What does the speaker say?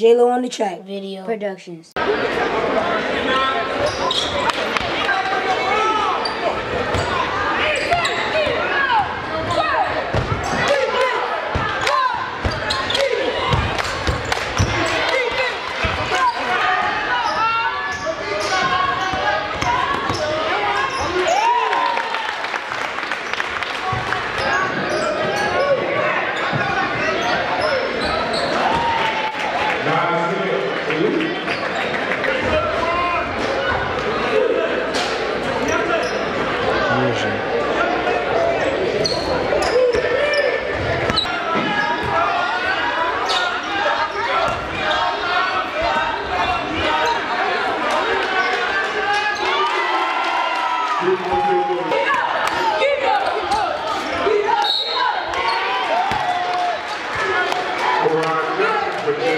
JLo on the Track Video Productions. Get up!